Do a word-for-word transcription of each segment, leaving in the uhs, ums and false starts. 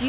Do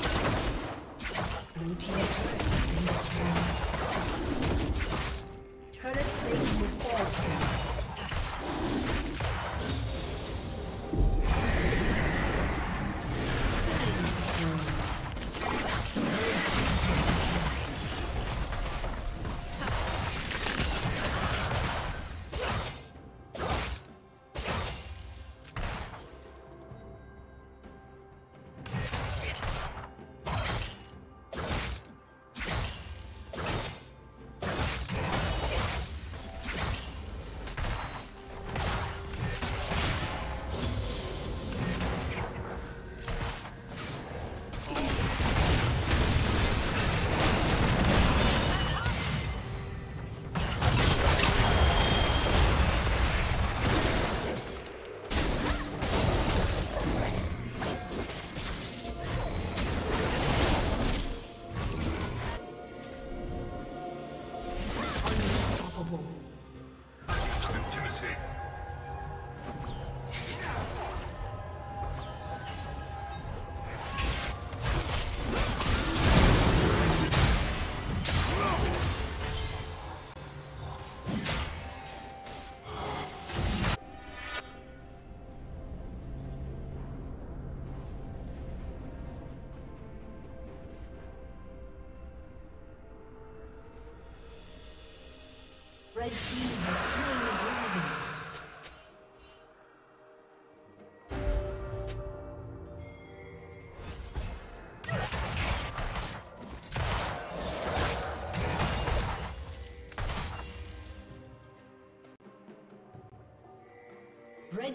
Blue team turret has been destroyed. Turret plates will fall soon. Red team has slain the dragon. Red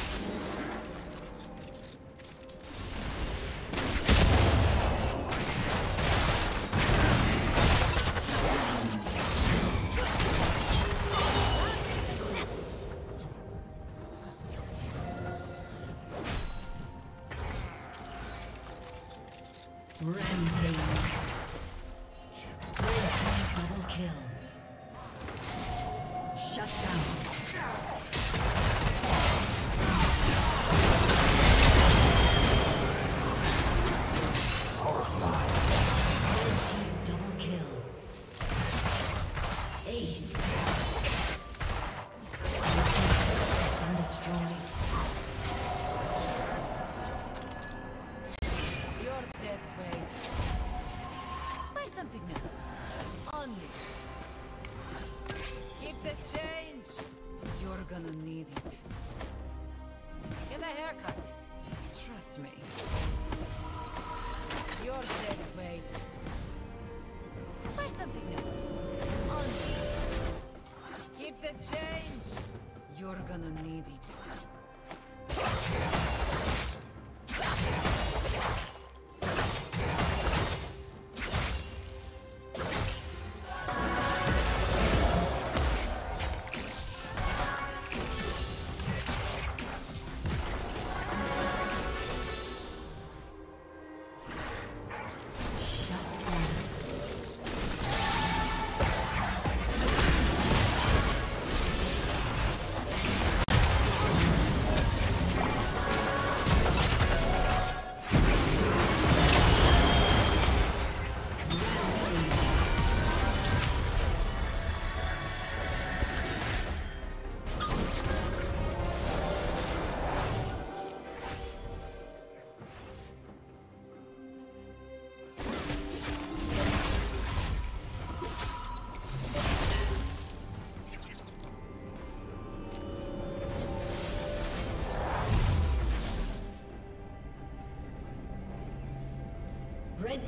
Red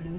Blue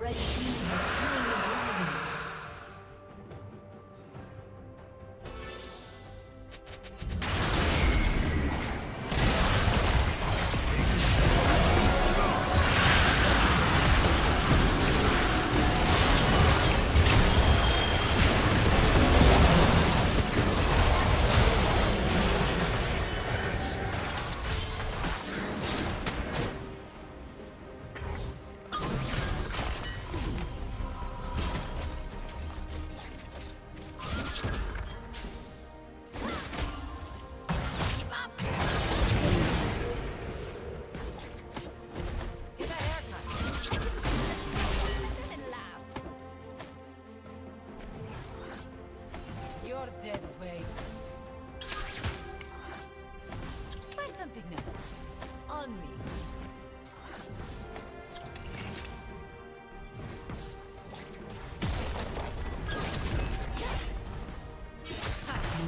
Red team has slain the dragon.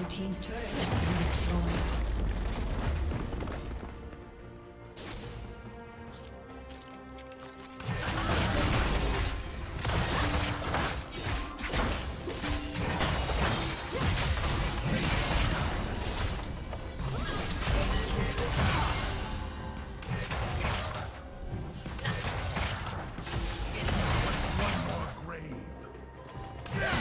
Team's turret has been destroyed. Yeah.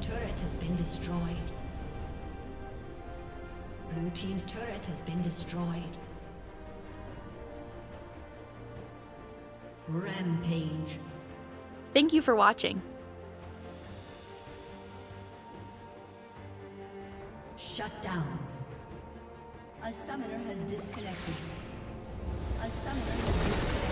team's turret has been destroyed. Blue team's turret has been destroyed. Rampage. Thank you for watching. Shut down. A summoner has disconnected. A summoner has disconnected.